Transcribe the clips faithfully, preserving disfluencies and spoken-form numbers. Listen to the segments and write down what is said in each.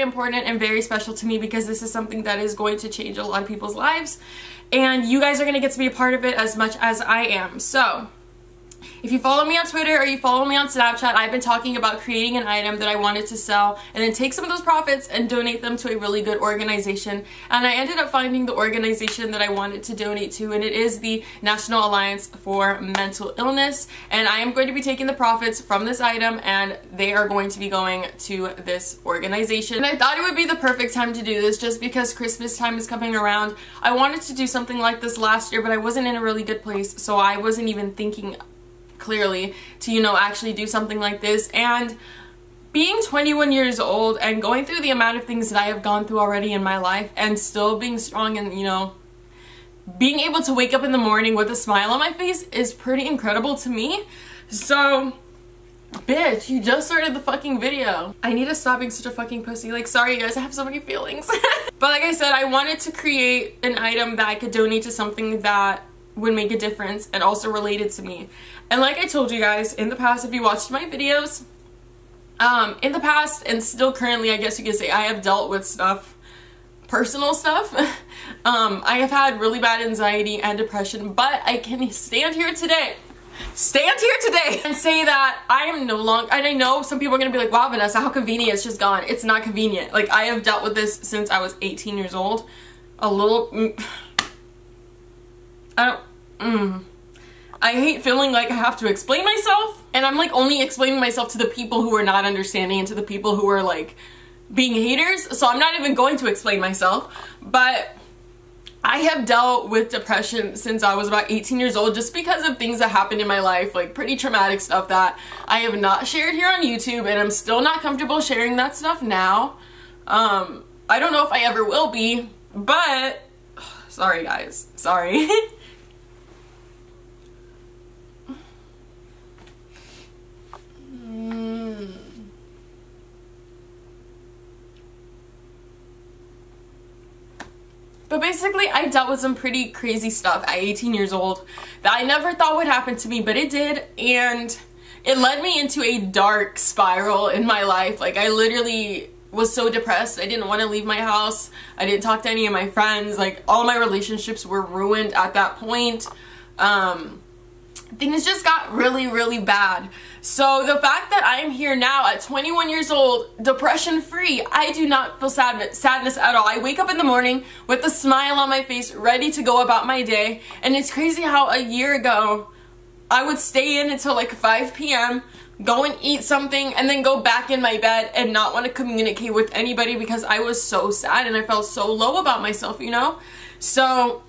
very important and very special to me because this is something that is going to change a lot of people's lives, and you guys are going to get to be a part of it as much as I am. So if you follow me on Twitter or you follow me on Snapchat, I've been talking about creating an item that I wanted to sell and then take some of those profits and donate them to a really good organization. And I ended up finding the organization that I wanted to donate to, and it is the National Alliance for Mental Illness. And I am going to be taking the profits from this item, and they are going to be going to this organization. And I thought it would be the perfect time to do this just because Christmas time is coming around. I wanted to do something like this last year, but I wasn't in a really good place, so I wasn't even thinking clearly to, you know, actually do something like this. And being twenty-one years old and going through the amount of things that I have gone through already in my life and still being strong and, you know, being able to wake up in the morning with a smile on my face is pretty incredible to me. So, bitch, you just started the fucking video. I need to stop being such a fucking pussy. Like, sorry guys, I have so many feelings. But like I said, I wanted to create an item that I could donate to something that would make a difference and also related to me. And like I told you guys in the past, if you watched my videos, um, in the past and still currently, I guess you could say, I have dealt with stuff, personal stuff. um, I have had really bad anxiety and depression, but I can stand here today, stand here today and say that I am no longer, and I know some people are gonna be like, wow, Vanessa, how convenient, it's just gone. It's not convenient. Like, I have dealt with this since I was eighteen years old. A little, I don't, Mm. I hate feeling like I have to explain myself, and I'm like only explaining myself to the people who are not understanding and to the people who are like being haters, so I'm not even going to explain myself. But I have dealt with depression since I was about eighteen years old just because of things that happened in my life, like pretty traumatic stuff that I have not shared here on YouTube, and I'm still not comfortable sharing that stuff now. Um, I don't know if I ever will be, but sorry guys, sorry. But basically, I dealt with some pretty crazy stuff at eighteen years old that I never thought would happen to me, but it did, and it led me into a dark spiral in my life. Like, I literally was so depressed. I didn't want to leave my house. I didn't talk to any of my friends. Like, all my relationships were ruined at that point. Um, things just got really, really bad. So the fact that I'm here now at twenty-one years old, depression free, I do not feel sad sadness at all. I wake up in the morning with a smile on my face, ready to go about my day. And it's crazy how a year ago, I would stay in until like five P M, go and eat something, and then go back in my bed and not want to communicate with anybody because I was so sad and I felt so low about myself, you know? So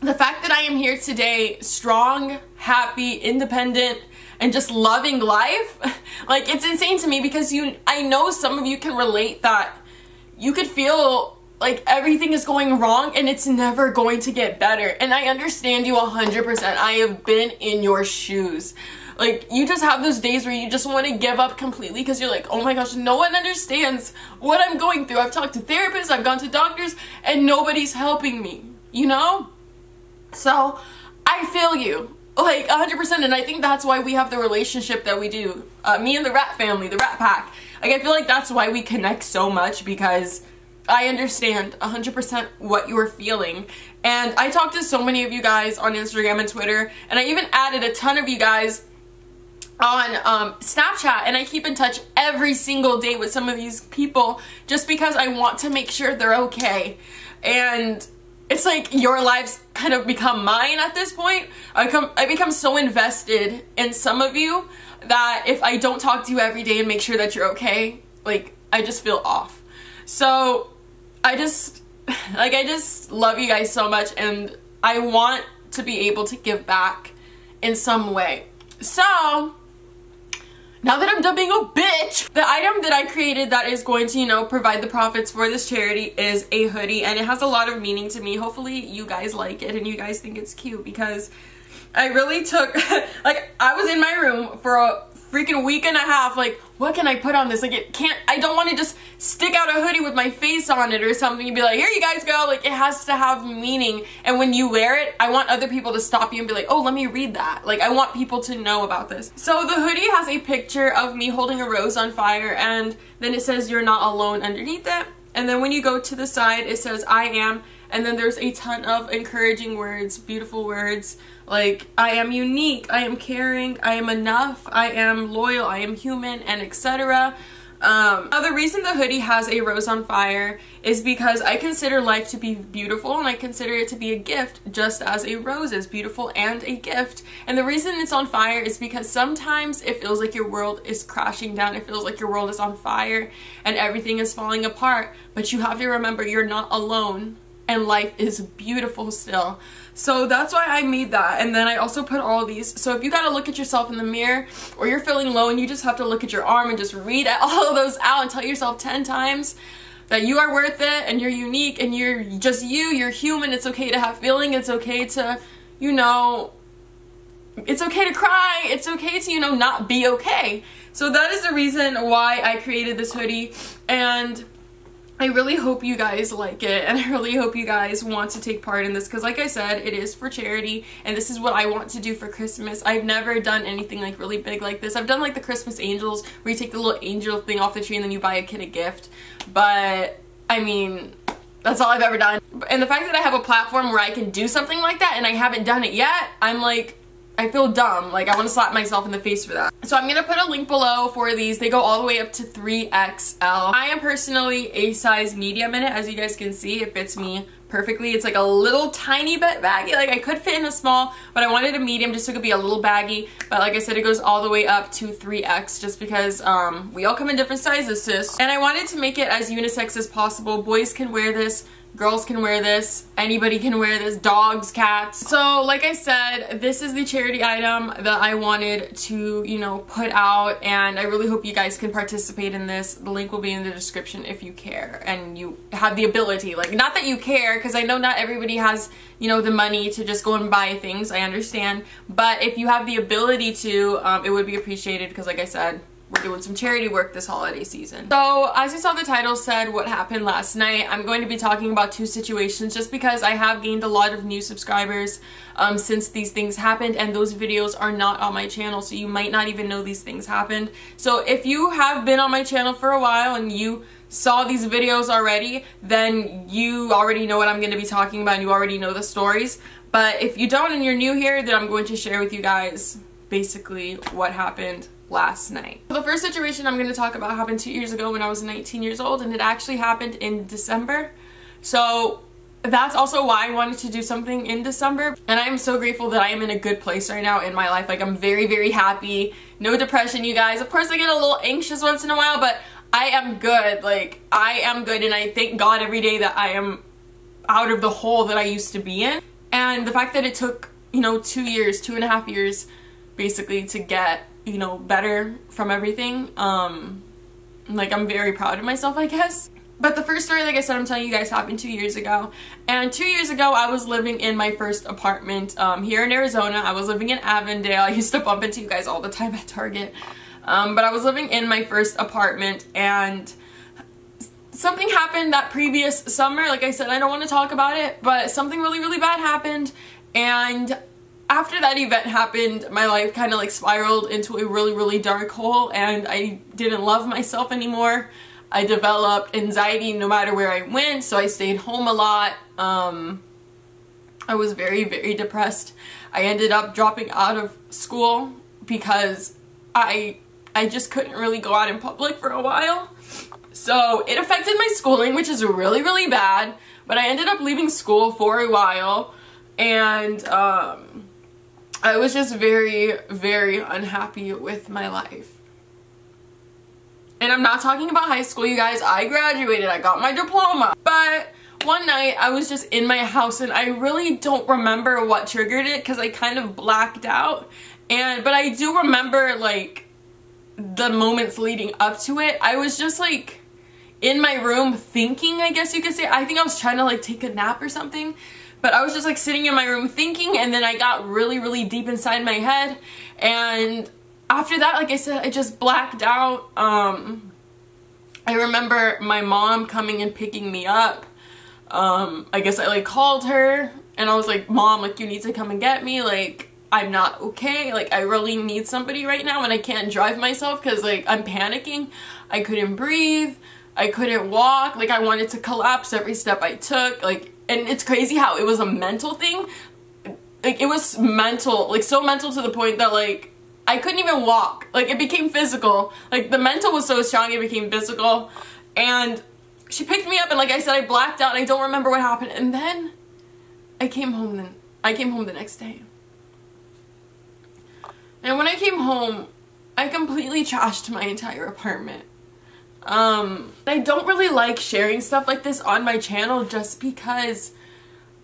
the fact that I am here today, strong, happy, independent, and just loving life, like, it's insane to me because you, I know some of you can relate that you could feel like everything is going wrong and it's never going to get better. And I understand you one hundred percent. I have been in your shoes. Like, you just have those days where you just want to give up completely because you're like, oh my gosh, no one understands what I'm going through. I've talked to therapists, I've gone to doctors, and nobody's helping me, you know? So I feel you. Like, one hundred percent, and I think that's why we have the relationship that we do. Uh, me and the Rat family, the Rat Pack. Like, I feel like that's why we connect so much, because I understand one hundred percent what you're feeling. And I talked to so many of you guys on Instagram and Twitter, and I even added a ton of you guys on um, Snapchat, and I keep in touch every single day with some of these people just because I want to make sure they're okay. And it's like your lives kind of become mine at this point. I come, I become so invested in some of you that if I don't talk to you every day and make sure that you're okay, like, I just feel off. So I just, like, I just love you guys so much, and I want to be able to give back in some way. So now that I'm done being a bitch, the item that I created that is going to, you know, provide the profits for this charity is a hoodie, and it has a lot of meaning to me. Hopefully you guys like it and you guys think it's cute, because I really took, like, I was in my room for a freaking week and a half, like, what can I put on this? Like, it can't, I don't want to just stick out a hoodie with my face on it or something and be like, here you guys go. Like, it has to have meaning. And when you wear it, I want other people to stop you and be like, oh, let me read that. Like, I want people to know about this. So the hoodie has a picture of me holding a rose on fire, and then it says, you're not alone underneath it. And then when you go to the side, it says, I am. And then there's a ton of encouraging words, beautiful words, like, I am unique, I am caring, I am enough, I am loyal, I am human, and et cetera. Um, now the reason the hoodie has a rose on fire is because I consider life to be beautiful, and I consider it to be a gift, just as a rose is beautiful and a gift. And the reason it's on fire is because sometimes it feels like your world is crashing down, it feels like your world is on fire and everything is falling apart, but you have to remember you're not alone. And life is beautiful still. So that's why I made that. And then I also put all these. So if you gotta look at yourself in the mirror, or you're feeling low and you just have to look at your arm and just read all of those out and tell yourself ten times that you are worth it and you're unique and you're just you, you're human, it's okay to have feeling, it's okay to, you know, it's okay to cry, it's okay to, you know, not be okay. So that is the reason why I created this hoodie, and I really hope you guys like it, and I really hope you guys want to take part in this, because like I said, it is for charity, and this is what I want to do for Christmas. I've never done anything like really big like this. I've done like the Christmas angels, where you take the little angel thing off the tree and then you buy a kid a gift, but I mean, that's all I've ever done. And the fact that I have a platform where I can do something like that and I haven't done it yet, I'm like, I feel dumb. Like, I want to slap myself in the face for that. So I'm gonna put a link below for these. They go all the way up to three X L. I am personally a size medium in it, as you guys can see. It fits me perfectly. It's like a little tiny bit baggy. Like, I could fit in a small, but I wanted a medium just so it could be a little baggy. But like I said, it goes all the way up to three X, just because um, we all come in different sizes, sis. And I wanted to make it as unisex as possible. Boys can wear this. Girls can wear this, anybody can wear this, dogs, cats. So like I said, this is the charity item that I wanted to, you know, put out, and I really hope you guys can participate in this. The link will be in the description if you care and you have the ability. Like, not that you care, because I know not everybody has, you know, the money to just go and buy things, I understand, but if you have the ability to, um, it would be appreciated, because like I said, we're doing some charity work this holiday season. So, as you saw, the title said what happened last night. I'm going to be talking about two situations, just because I have gained a lot of new subscribers um, since these things happened, and those videos are not on my channel, so you might not even know these things happened. So if you have been on my channel for a while and you saw these videos already, then you already know what I'm going to be talking about and you already know the stories. But if you don't and you're new here, then I'm going to share with you guys basically what happened last night. So the first situation I'm going to talk about happened two years ago when I was nineteen years old, and it actually happened in December. So that's also why I wanted to do something in December, and I'm so grateful that I am in a good place right now in my life. Like, I'm very, very happy. No depression, you guys. Of course I get a little anxious once in a while, but I am good. Like, I am good, and I thank God every day that I am out of the hole that I used to be in. And the fact that it took, you know, two years, two and a half years basically to get, you know, better from everything. Um, like, I'm very proud of myself, I guess. But the first story, like I said, I'm telling you guys happened two years ago. And two years ago, I was living in my first apartment um, here in Arizona. I was living in Avondale. I used to bump into you guys all the time at Target. Um, but I was living in my first apartment, and something happened that previous summer. Like I said, I don't want to talk about it, but something really, really bad happened. And after that event happened, my life kind of like spiraled into a really, really dark hole, and I didn't love myself anymore. I developed anxiety no matter where I went, so I stayed home a lot. Um, I was very, very depressed. I ended up dropping out of school because I, I just couldn't really go out in public for a while. So it affected my schooling, which is really, really bad, but I ended up leaving school for a while, and um... I was just very, very unhappy with my life. And I'm not talking about high school, you guys. I graduated, I got my diploma. But one night I was just in my house, and I really don't remember what triggered it, because I kind of blacked out. And but I do remember like the moments leading up to it. I was just like in my room thinking, I guess you could say. I think I was trying to like take a nap or something. But I was just like sitting in my room thinking, and then I got really, really deep inside my head, and after that, like I said, I just blacked out. Um, I remember my mom coming and picking me up. Um, I guess I like called her and I was like, Mom, like you need to come and get me. Like I'm not okay. Like I really need somebody right now and I can't drive myself because like I'm panicking. I couldn't breathe. I couldn't walk. Like I wanted to collapse every step I took. Like, and it's crazy how it was a mental thing. Like it was mental, like so mental to the point that like I couldn't even walk. Like it became physical. Like the mental was so strong it became physical. And she picked me up and like I said, I blacked out and I don't remember what happened. And then I came home then I came home the next day. And when I came home, I completely trashed my entire apartment. Um, I don't really like sharing stuff like this on my channel just because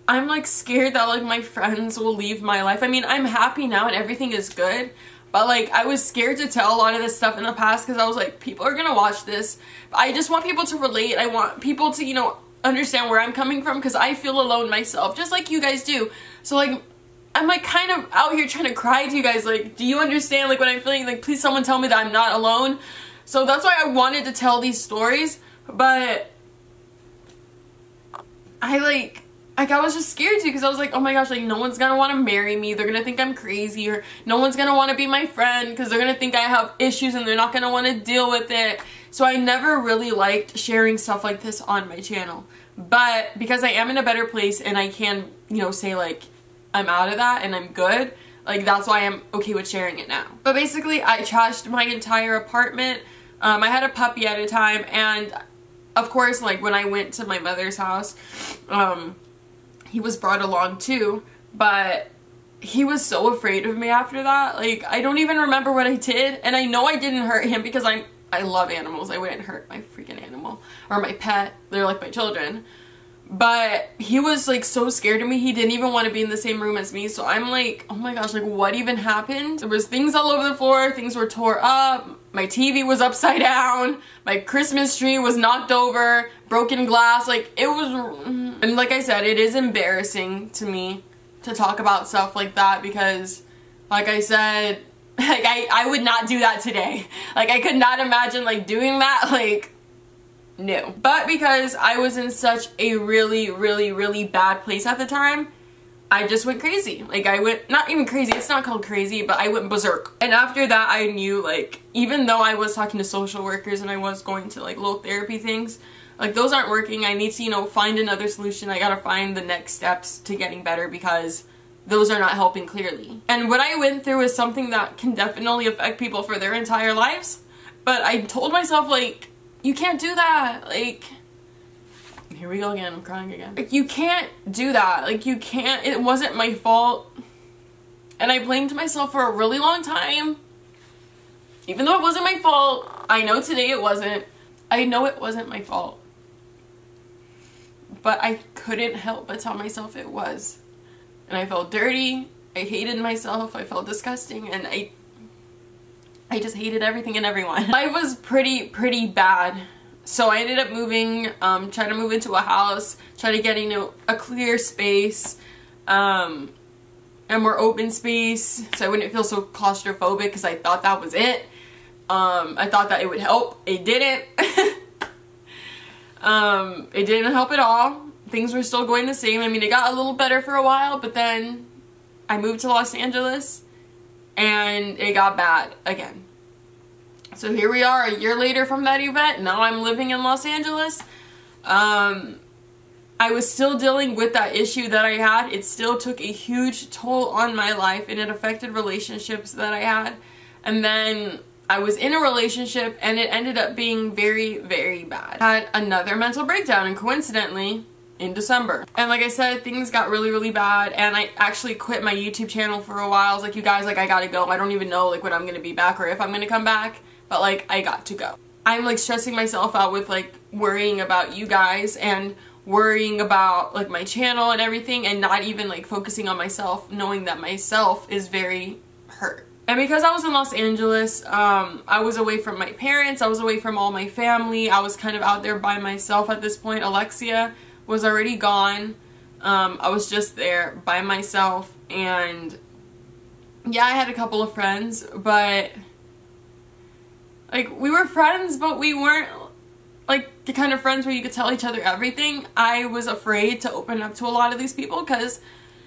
I'm like scared that like my friends will leave my life. I mean, I'm happy now and everything is good, but like I was scared to tell a lot of this stuff in the past because I was like, people are gonna watch this. I just want people to relate. I want people to, you know, understand where I'm coming from because I feel alone myself, just like you guys do. So like, I'm like kind of out here trying to cry to you guys. Like, do you understand like what I'm feeling? Like, please someone tell me that I'm not alone. So that's why I wanted to tell these stories, but I like, Like, I was just scared too because I was like, oh my gosh, like, no one's gonna want to marry me. They're gonna think I'm crazy, or no one's gonna want to be my friend because they're gonna think I have issues and they're not gonna want to deal with it. So I never really liked sharing stuff like this on my channel. But because I am in a better place and I can, you know, say like, I'm out of that and I'm good, like, that's why I'm okay with sharing it now. But basically, I trashed my entire apartment. Um, I had a puppy at a time, and of course, like, when I went to my mother's house, um... he was brought along too, but he was so afraid of me after that. Like, I don't even remember what I did, and I know I didn't hurt him because I'm I love animals. I wouldn't hurt my freaking animal or my pet. They're like my children. But he was like so scared of me. He didn't even want to be in the same room as me. So I'm like, oh my gosh, like what even happened? There was things all over the floor. Things were tore up. My T V was upside down. My Christmas tree was knocked over. Broken glass. Like it was, and like I said, it is embarrassing to me to talk about stuff like that because like I said, like I, I would not do that today. Like I could not imagine like doing that. Like no. But because I was in such a really, really, really bad place at the time, I just went crazy. Like I went, not even crazy, it's not called crazy, but I went berserk. And after that I knew like, even though I was talking to social workers and I was going to like little therapy things, like those aren't working. I need to, you know, find another solution. I gotta find the next steps to getting better because those are not helping clearly. And what I went through is something that can definitely affect people for their entire lives. But I told myself like, you can't do that. Like, here we go again, I'm crying again. Like, you can't do that. Like, you can't, it wasn't my fault. And I blamed myself for a really long time. Even though it wasn't my fault, I know today it wasn't. I know it wasn't my fault. But I couldn't help but tell myself it was. And I felt dirty, I hated myself, I felt disgusting, and I I just hated everything and everyone. Life was pretty, pretty bad. So I ended up moving, um, trying to move into a house, trying to get, you know, a clear space, um, a more open space so I wouldn't feel so claustrophobic because I thought that was it. Um, I thought that it would help. It didn't. um, it didn't help at all. Things were still going the same. I mean, it got a little better for a while, but then I moved to Los Angeles and it got bad again. So here we are a year later from that event. Now I'm living in Los Angeles. Um, I was still dealing with that issue that I had. It still took a huge toll on my life and it affected relationships that I had. And then I was in a relationship and it ended up being very, very bad. I had another mental breakdown and coincidentally in December. And like I said, things got really, really bad and I actually quit my YouTube channel for a while. I was like, you guys, like I gotta go. I don't even know like when I'm gonna be back or if I'm gonna come back. But like, I got to go. I'm like stressing myself out with like worrying about you guys and worrying about like my channel and everything and not even like focusing on myself, knowing that myself is very hurt. And because I was in Los Angeles, um, I was away from my parents, I was away from all my family, I was kind of out there by myself at this point. Alexia was already gone, um, I was just there by myself and yeah, I had a couple of friends, but Like, we were friends, but we weren't, like, the kind of friends where you could tell each other everything. I was afraid to open up to a lot of these people because,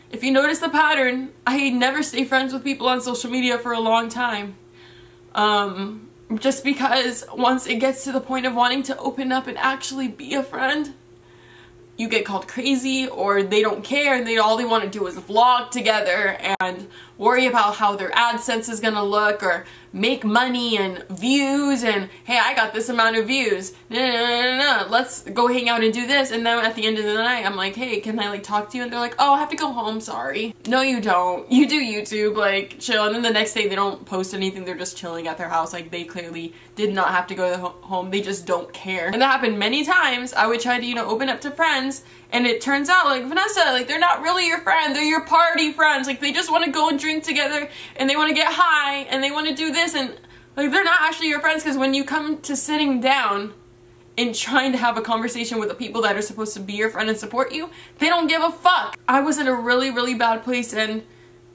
if you notice the pattern, I never stay friends with people on social media for a long time. Um, just because once it gets to the point of wanting to open up and actually be a friend, you get called crazy, or they don't care and they all they want to do is vlog together and worry about how their AdSense is gonna look or make money and views and, hey, I got this amount of views, no, no, no, no, no, let's go hang out and do this. And then at the end of the night, I'm like, hey, can I like talk to you? And they're like, oh, I have to go home, sorry. No, you don't. You do YouTube, like, chill. And then the next day they don't post anything, they're just chilling at their house. Like, they clearly did not have to go to home, they just don't care. And that happened many times. I would try to, you know, open up to friends, and it turns out, like, Vanessa, like, they're not really your friend, they're your party friends. Like, they just want to go and drink together, and they want to get high, and they want to do this, and, like, they're not actually your friends, because when you come to sitting down and trying to have a conversation with the people that are supposed to be your friend and support you, they don't give a fuck. I was in a really, really bad place, and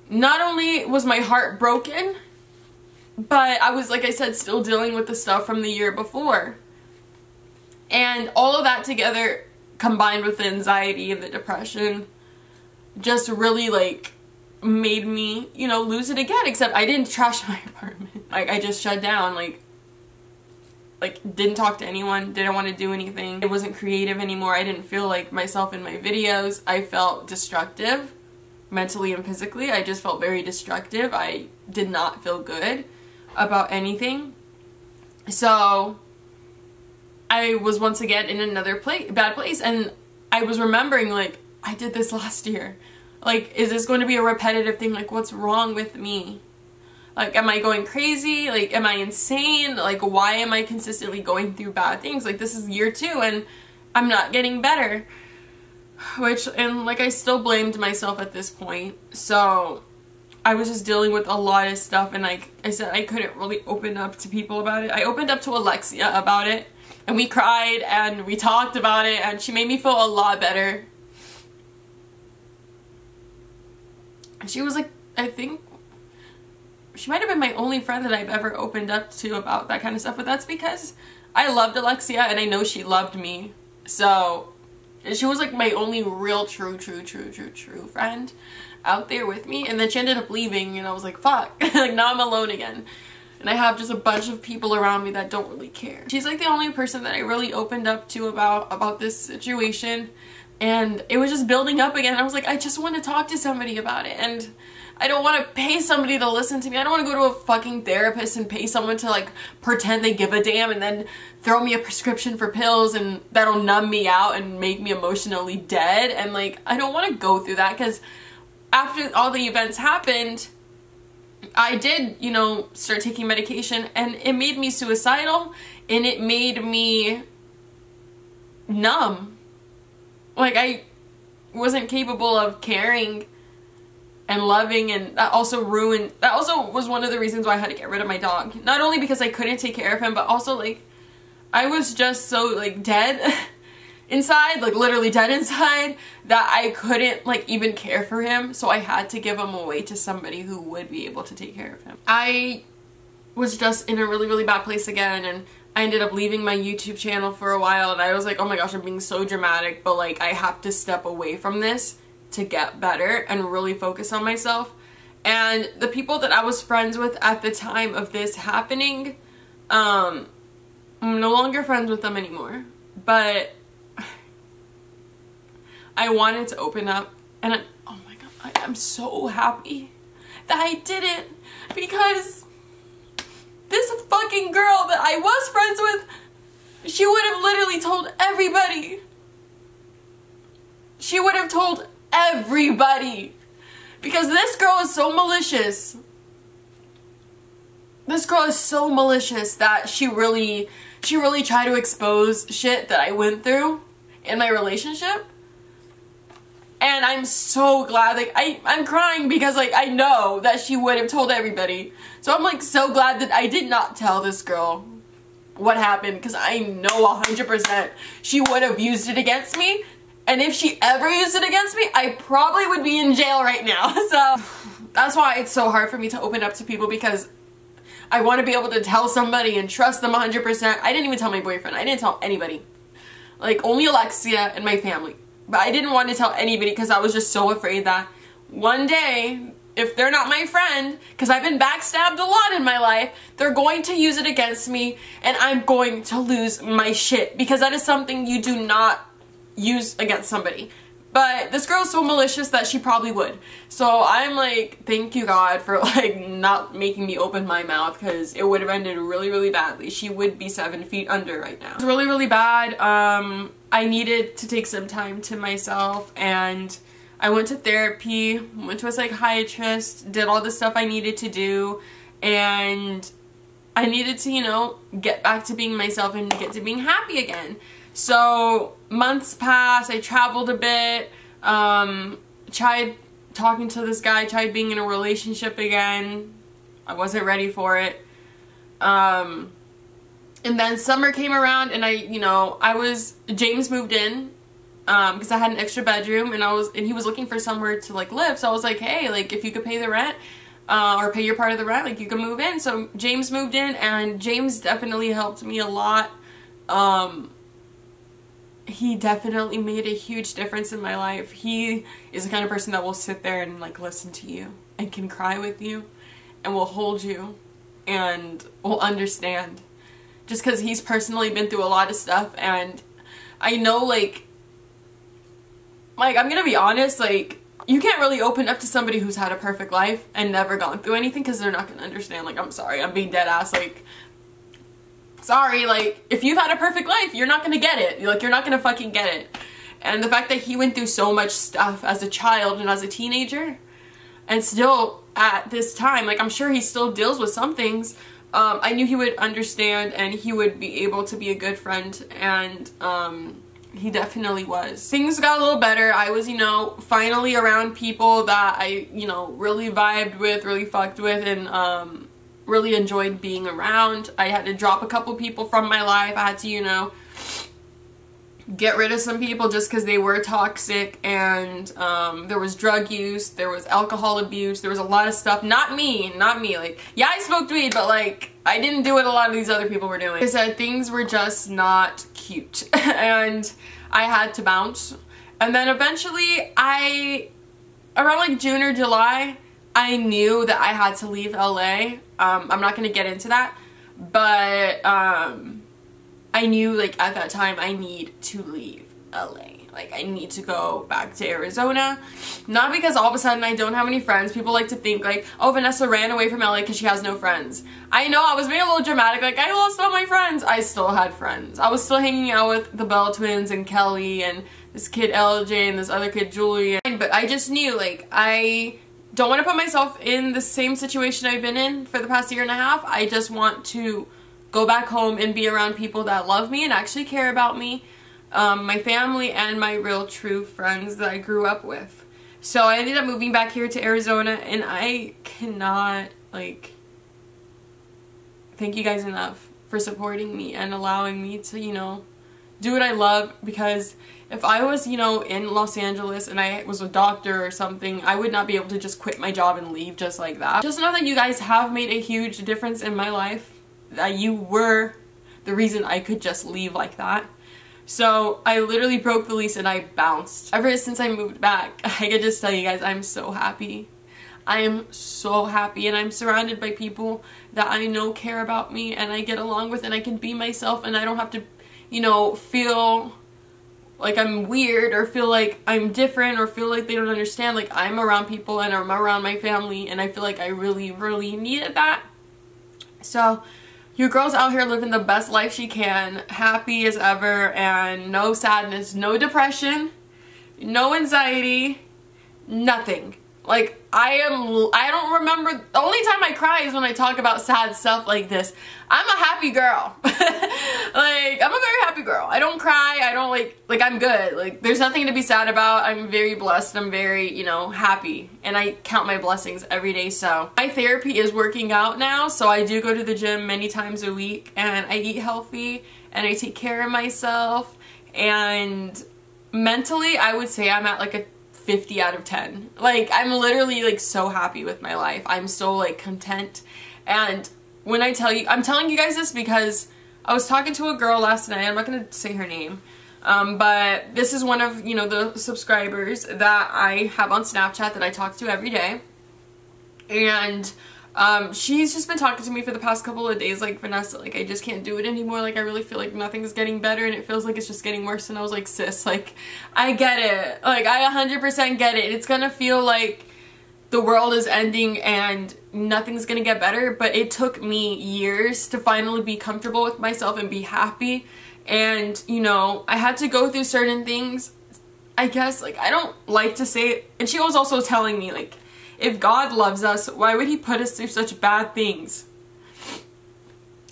not only was my heart broken, but I was, like I said, still dealing with the stuff from the year before. And all of that together, combined with the anxiety and the depression, just really, like, made me, you know, lose it again. Except I didn't trash my apartment. Like, I just shut down, like, like, didn't talk to anyone, didn't want to do anything. I wasn't creative anymore. I didn't feel like myself in my videos. I felt destructive, mentally and physically. I just felt very destructive. I did not feel good about anything. So I was once again in another place, bad place, and I was remembering, like, I did this last year. Like, is this going to be a repetitive thing? Like, what's wrong with me? Like, am I going crazy? Like, am I insane? Like, why am I consistently going through bad things? Like, this is year two and I'm not getting better. Which, and like, I still blamed myself at this point. So I was just dealing with a lot of stuff, and like I said, I couldn't really open up to people about it. I opened up to Alexia about it, and we cried and we talked about it, and she made me feel a lot better. She was like, I think she might have been my only friend that I've ever opened up to about that kind of stuff, but that's because I loved Alexia and I know she loved me. So she was like my only real true true true true true friend out there with me, and then she ended up leaving and I was like, fuck. Like, now I'm alone again. And I have just a bunch of people around me that don't really care. She's like the only person that I really opened up to about about this situation, and it was just building up again. I was like, I just want to talk to somebody about it, and I don't want to pay somebody to listen to me. I don't want to go to a fucking therapist and pay someone to, like, pretend they give a damn and then throw me a prescription for pills and that'll numb me out and make me emotionally dead. And, like, I don't want to go through that, because after all the events happened, I did, you know, start taking medication, and it made me suicidal and it made me numb. Like, I wasn't capable of caring and loving, and that also ruined, that also was one of the reasons why I had to get rid of my dog. Not only because I couldn't take care of him, but also, like, I was just so, like, dead inside, like, literally dead inside, that I couldn't, like, even care for him. So I had to give him away to somebody who would be able to take care of him. I was just in a really, really bad place again, and I ended up leaving my YouTube channel for a while, and I was like, oh my gosh, I'm being so dramatic, but, like, I have to step away from this to get better and really focus on myself. And the people that I was friends with at the time of this happening, um, I'm no longer friends with them anymore, but I wanted to open up, and I, oh my god, I, I'm so happy that I didn't, because this fucking girl that I was friends with, she would have literally told everybody. She would have told everybody. Because this girl is so malicious. This girl is so malicious that she really, she really tried to expose shit that I went through in my relationship. And I'm so glad, like, I, I'm crying because, like, I know that she would have told everybody. So I'm, like, so glad that I did not tell this girl what happened, because I know one hundred percent she would have used it against me. And if she ever used it against me, I probably would be in jail right now. So that's why it's so hard for me to open up to people, because I want to be able to tell somebody and trust them one hundred percent. I didn't even tell my boyfriend. I didn't tell anybody. Like, only Alexia and my family. But I didn't want to tell anybody because I was just so afraid that one day, if they're not my friend, because I've been backstabbed a lot in my life, they're going to use it against me and I'm going to lose my shit. Because that is something you do not use against somebody. But this girl is so malicious that she probably would. So I'm like, thank you God for like not making me open my mouth, because it would have ended really, really badly. She would be seven feet under right now. It's really, really bad. Um, I needed to take some time to myself, and I went to therapy, went to a psychiatrist, did all the stuff I needed to do, and I needed to, you know, get back to being myself and get to being happy again. So months passed, I traveled a bit, um, tried talking to this guy, tried being in a relationship again. I wasn't ready for it. Um, and then summer came around and I, you know, I was, James moved in, um, because I had an extra bedroom, and I was, and he was looking for somewhere to like live. So I was like, hey, like if you could pay the rent, uh, or pay your part of the rent, like you can move in. So James moved in, and James definitely helped me a lot. Um, He definitely made a huge difference in my life. He is the kind of person that will sit there and like listen to you and can cry with you and will hold you and will understand, just because he's personally been through a lot of stuff. And I know, like, like I'm gonna be honest, like you can't really open up to somebody who's had a perfect life and never gone through anything, because they're not gonna understand. Like, I'm sorry, I'm being dead ass, like sorry, like, if you've had a perfect life, you're not gonna get it. Like, you're not gonna fucking get it. And the fact that he went through so much stuff as a child and as a teenager, and still at this time, like, I'm sure he still deals with some things. Um, I knew he would understand, and he would be able to be a good friend, and um, he definitely was. Things got a little better. I was, you know, finally around people that I, you know, really vibed with, really fucked with, and, um... really enjoyed being around. I had to drop a couple people from my life. I had to, you know, get rid of some people just because they were toxic, and um, there was drug use, there was alcohol abuse, there was a lot of stuff. Not me, not me. Like, yeah, I smoked weed, but like, I didn't do what a lot of these other people were doing. Like I said, things were just not cute, and I had to bounce. And then eventually, I, around like June or July, I knew that I had to leave L A. Um, I'm not going to get into that, but um, I knew, like, at that time, I need to leave L A. Like, I need to go back to Arizona. Not because all of a sudden I don't have any friends. People like to think, like, oh, Vanessa ran away from L A because she has no friends. I know, I was being a little dramatic. Like, I lost all my friends. I still had friends. I was still hanging out with the Bell Twins and Kelly and this kid L J and this other kid Julian. But I just knew, like, I don't want to put myself in the same situation I've been in for the past year and a half. I just want to go back home and be around people that love me and actually care about me, um, my family, and my real true friends that I grew up with. So I ended up moving back here to Arizona, and I cannot, like, thank you guys enough for supporting me and allowing me to, you know, do what I love. Because if I was, you know, in Los Angeles and I was a doctor or something, I would not be able to just quit my job and leave just like that. Just know that you guys have made a huge difference in my life, that you were the reason I could just leave like that. So I literally broke the lease and I bounced. Ever since I moved back, I could just tell you guys, I'm so happy. I am so happy, and I'm surrounded by people that I know care about me and I get along with, and I can be myself, and I don't have to, you know, feel like I'm weird or feel like I'm different or feel like they don't understand. Like, I'm around people and I'm around my family, and I feel like I really, really needed that. So your girl's out here living the best life she can, happy as ever, and no sadness, no depression, no anxiety, nothing. Like, I am, I don't remember, the only time I cry is when I talk about sad stuff like this. I'm a happy girl. Like, I'm a very happy girl. I don't cry, I don't, like, like, I'm good. Like, there's nothing to be sad about. I'm very blessed, I'm very, you know, happy. And I count my blessings every day, so. My therapy is working out now, so I do go to the gym many times a week, and I eat healthy, and I take care of myself, and mentally, I would say I'm at, like, a fifty out of ten. Like, I'm literally, like, so happy with my life. I'm so, like, content, and when I tell you, I'm telling you guys this because I was talking to a girl last night, I'm not going to say her name, um, but this is one of, you know, the subscribers that I have on Snapchat that I talk to every day, and um, she's just been talking to me for the past couple of days, like, Vanessa, like, I just can't do it anymore, like, I really feel like nothing's getting better, and it feels like it's just getting worse, and I was like, sis, like, I get it, like, I one hundred percent get it, it's gonna feel like the world is ending and nothing's gonna get better, but it took me years to finally be comfortable with myself and be happy. And, you know, I had to go through certain things, I guess, like, I don't like to say it. And she was also telling me, like, if God loves us, why would he put us through such bad things?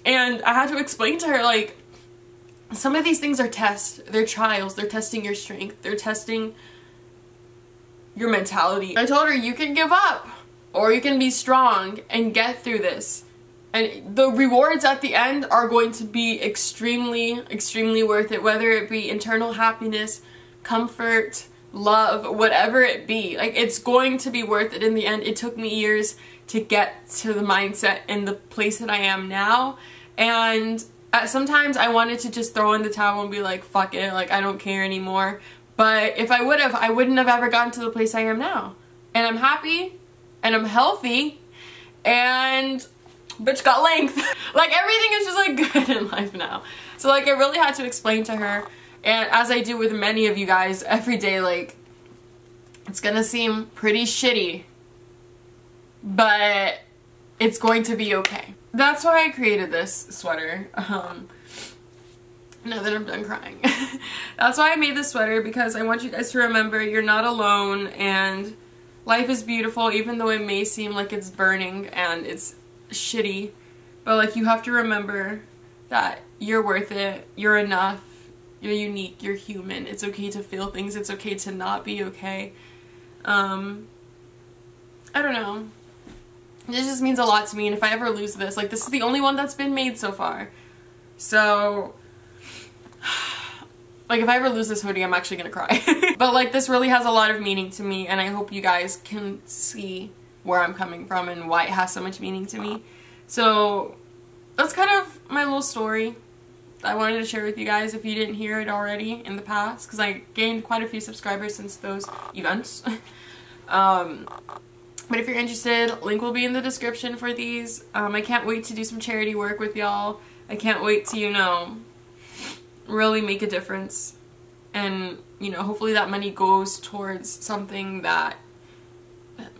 And I had to explain to her, like, some of these things are tests, they're trials, they're testing your strength, they're testing your mentality. I told her, you can give up or you can be strong and get through this, and the rewards at the end are going to be extremely extremely worth it, whether it be internal happiness, comfort, love, whatever it be, like, it's going to be worth it in the end. It took me years to get to the mindset and the place that I am now, and at sometimes I wanted to just throw in the towel and be like, fuck it, like, I don't care anymore. But if I would have, I wouldn't have ever gotten to the place I am now. And I'm happy, and I'm healthy, and bitch got length. Like, everything is just, like, good in life now. So, like, I really had to explain to her, and as I do with many of you guys every day, like, it's gonna seem pretty shitty, but it's going to be okay. That's why I created this sweater. Um... Now that I'm done crying. That's why I made this sweater, because I want you guys to remember you're not alone, and life is beautiful, even though it may seem like it's burning and it's shitty. But, like, you have to remember that you're worth it, you're enough, you're unique, you're human. It's okay to feel things, it's okay to not be okay. Um, I don't know. This just means a lot to me, and if I ever lose this, like, this is the only one that's been made so far. So, like, if I ever lose this hoodie, I'm actually gonna cry. But, like, this really has a lot of meaning to me, and I hope you guys can see where I'm coming from and why it has so much meaning to me. So, that's kind of my little story I wanted to share with you guys if you didn't hear it already in the past, because I gained quite a few subscribers since those events. um, but if you're interested, link will be in the description for these. Um, I can't wait to do some charity work with y'all. I can't wait to, you know, really make a difference, and, you know, hopefully that money goes towards something that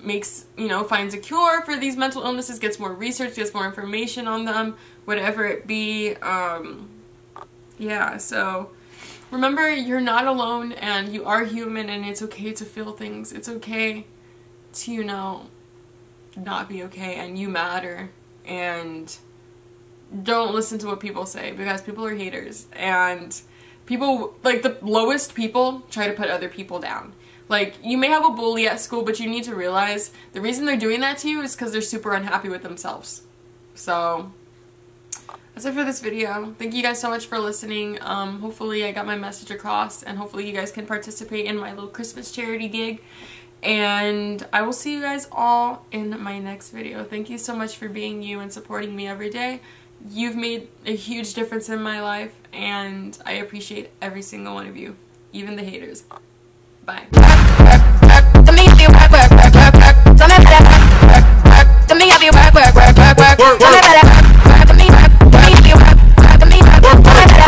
makes, you know, finds a cure for these mental illnesses, gets more research, gets more information on them, whatever it be. Um yeah, so remember, you're not alone, and you are human, and it's okay to feel things, it's okay to, you know, not be okay, and you matter. And don't listen to what people say, because people are haters, and people, like, the lowest people try to put other people down. Like, you may have a bully at school, but you need to realize the reason they're doing that to you is because they're super unhappy with themselves. So, that's it for this video. Thank you guys so much for listening. Um, hopefully I got my message across, and hopefully you guys can participate in my little Christmas charity gig. And I will see you guys all in my next video. Thank you so much for being you and supporting me every day. You've made a huge difference in my life, and I appreciate every single one of you, even the haters. Bye.